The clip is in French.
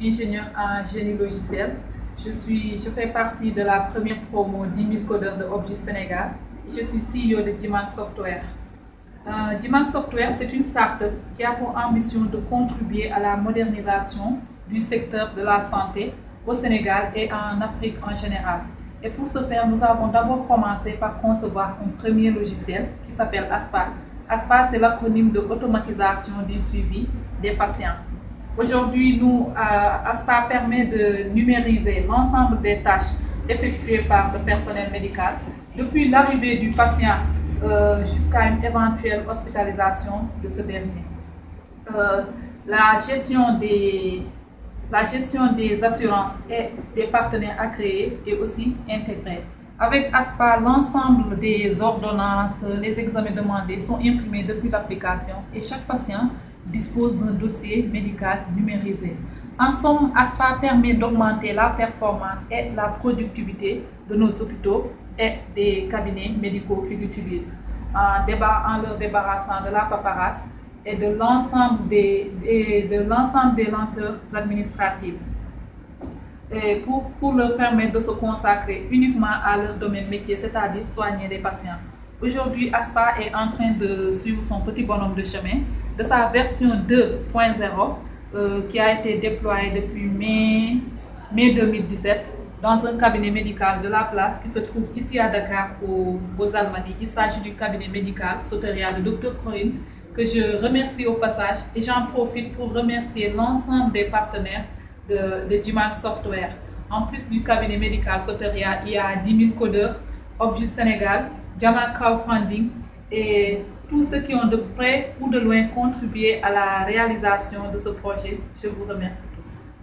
Ingénieur en génie logiciel. Je fais partie de la première promo 10 000 codeurs de Objet Sénégal. Je suis CEO de DIMAC Software. DIMAC Software, c'est une start-up qui a pour ambition de contribuer à la modernisation du secteur de la santé au Sénégal et en Afrique en général. Et pour ce faire, nous avons d'abord commencé par concevoir un premier logiciel qui s'appelle Aspa. Aspa, c'est l'acronyme de automatisation du suivi des patients. Aujourd'hui, Aspa permet de numériser l'ensemble des tâches effectuées par le personnel médical, depuis l'arrivée du patient jusqu'à une éventuelle hospitalisation de ce dernier. La gestion des assurances et des partenaires à créer est aussi intégrée. Avec Aspa, l'ensemble des ordonnances, les examens demandés sont imprimés depuis l'application et chaque patient dispose d'un dossier médical numérisé. En somme, Aspa permet d'augmenter la performance et la productivité de nos hôpitaux et des cabinets médicaux qui l'utilisent, en leur débarrassant de la paperasse et de l'ensemble des lenteurs administratives, et pour leur permettre de se consacrer uniquement à leur domaine métier, c'est-à-dire soigner les patients. Aujourd'hui, Aspa est en train de suivre son petit bonhomme de chemin de sa version 2.0 qui a été déployée depuis mai 2017 dans un cabinet médical de la place qui se trouve ici à Dakar aux Almadies. Il s'agit du cabinet médical Soteria de Dr Corinne, que je remercie au passage, et j'en profite pour remercier l'ensemble des partenaires de DIMAC Software. En plus du cabinet médical Soteria, il y a 10 000 codeurs, Objet Sénégal, Jamaa Crowdfunding et tous ceux qui ont de près ou de loin contribué à la réalisation de ce projet. Je vous remercie tous.